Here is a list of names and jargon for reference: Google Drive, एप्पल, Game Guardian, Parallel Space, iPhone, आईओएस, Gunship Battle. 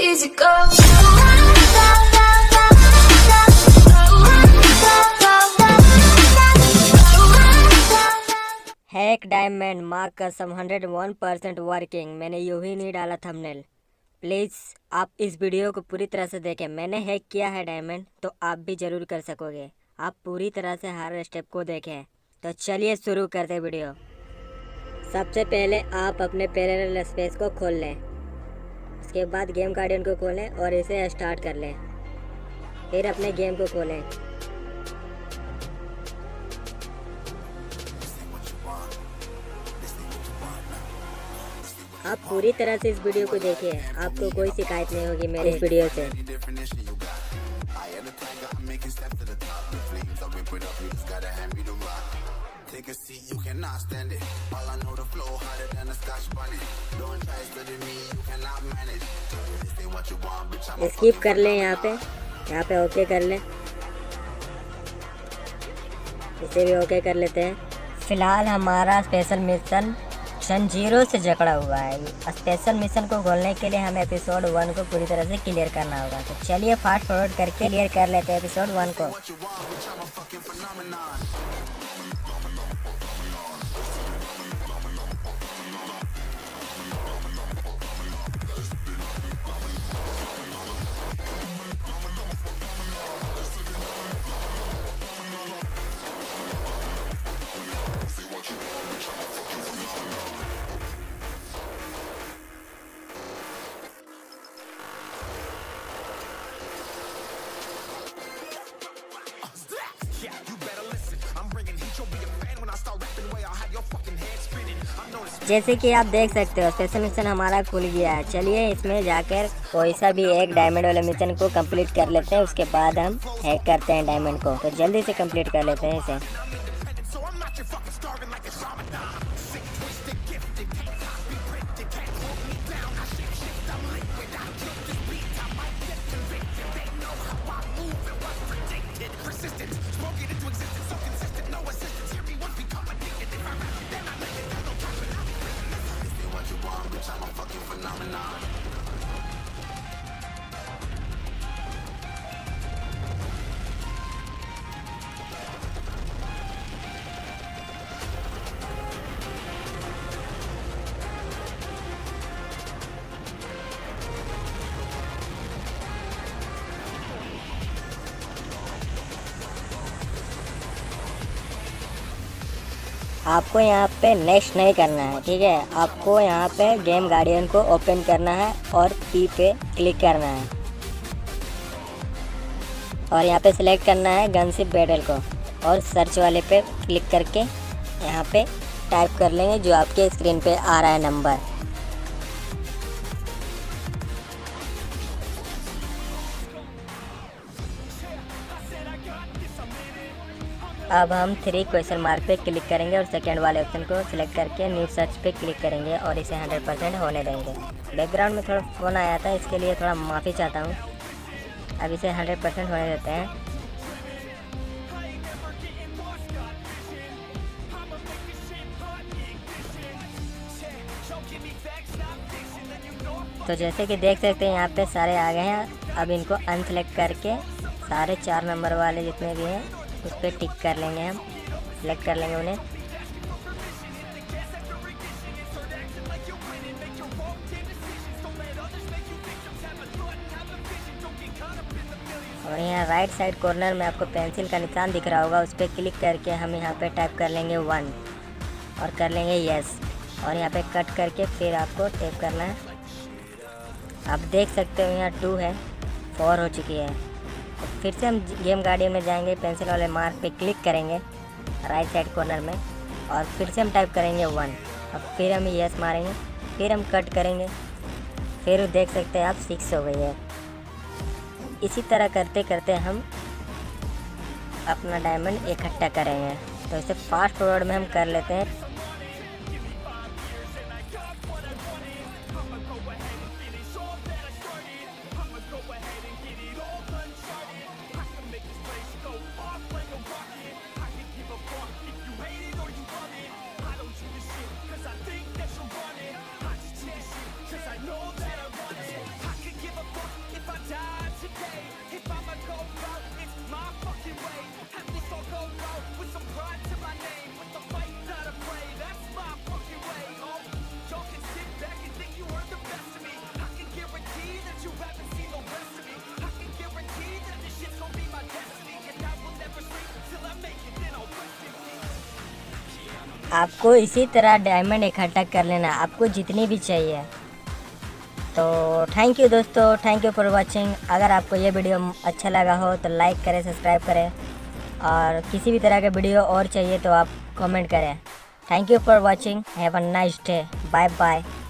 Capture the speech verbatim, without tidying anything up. easy go. Hack diamond मां कसम hundred one percent working. मैंने यूं ही नहीं डाला थंबनेल। प्लीज़ आप इस वीडियो को पूरी तरह से देखें। मैंने हैक किया है डायमंड, तो आप भी ज़रूर कर सकोगे। आप पूरी तरह से हर स्टेप को देखें। तो चलिए शुरू करते वीडियो। सबसे पहले आप अपने पैरेलल स्पेस को खोल लें, उसके बाद गेम गार्डियन को खोलें और इसे स्टार्ट कर लें। फिर अपने गेम को खोलें। आप पूरी तरह से इस वीडियो को देखिए, आपको कोई शिकायत नहीं होगी मेरे इस वीडियो से। स्किप कर लें, यहाँ पे यहाँ पे ओके कर लें, इसे भी ओके कर लेते हैं। फिलहाल हमारा स्पेशल मिशन मिशन जीरो से जकड़ा हुआ है। स्पेशल मिशन को खोलने के लिए हमें एपिसोड वन को पूरी तरह से क्लियर करना होगा। तो चलिए फास्ट फॉरवर्ड करके क्लियर कर लेते हैं एपिसोड वन को। जैसे कि आप देख सकते हो स्पेशल मिशन हमारा खुल गया है। चलिए इसमें जाकर कोई सा भी एक डायमंड वाले मिशन को कंप्लीट कर लेते हैं, उसके बाद हम हैक करते हैं डायमंड को। तो जल्दी से कंप्लीट कर लेते हैं इसे। आपको यहाँ पे नेक्स्ट नहीं करना है, ठीक है। आपको यहाँ पे गेम गार्डियन को ओपन करना है और पी पे क्लिक करना है और यहाँ पे सिलेक्ट करना है गनशिप बैटल को और सर्च वाले पे क्लिक करके यहाँ पे टाइप कर लेंगे जो आपके स्क्रीन पे आ रहा है नंबर। अब हम थ्री क्वेश्चन मार्क पे क्लिक करेंगे और सेकंड वाले ऑप्शन को सिलेक्ट करके न्यू सर्च पे क्लिक करेंगे और इसे हंड्रेड परसेंट होने देंगे। बैकग्राउंड में थोड़ा फ़ोन आया था, इसके लिए थोड़ा माफ़ी चाहता हूँ। अब इसे हंड्रेड परसेंट होने देते हैं। तो जैसे कि देख सकते हैं यहाँ पे सारे आ गए हैं। अब इनको अनसेलेक्ट करके सारे चार नंबर वाले जितने भी हैं उस पर टिक कर लेंगे, हम सेलेक्ट कर लेंगे उन्हें। और यहाँ राइट साइड कॉर्नर में आपको पेंसिल का निशान दिख रहा होगा, उस पर क्लिक करके हम यहाँ पे टाइप कर लेंगे वन और कर लेंगे यस और यहाँ पे कट करके फिर आपको टेप करना है। आप देख सकते हो यहाँ टू है, फोर हो चुकी है। फिर से हम गेम गार्डियन में जाएंगे, पेंसिल वाले मार्क पे क्लिक करेंगे राइट साइड कॉर्नर में और फिर से हम टाइप करेंगे वन और फिर हम यस मारेंगे, फिर हम कट करेंगे, फिर देख सकते हैं आप सिक्स हो गई है। इसी तरह करते करते हम अपना डायमंड इकट्ठा करेंगे। तो इसे फास्ट फॉरवर्ड में हम कर लेते हैं। आपको इसी तरह डायमंड इकट्ठा कर लेना, आपको जितनी भी चाहिए। तो थैंक यू दोस्तों, थैंक यू फॉर वाचिंग। अगर आपको ये वीडियो अच्छा लगा हो तो लाइक करें, सब्सक्राइब करें, और किसी भी तरह का वीडियो और चाहिए तो आप कमेंट करें। Thank you for watching, have a nice day, bye bye.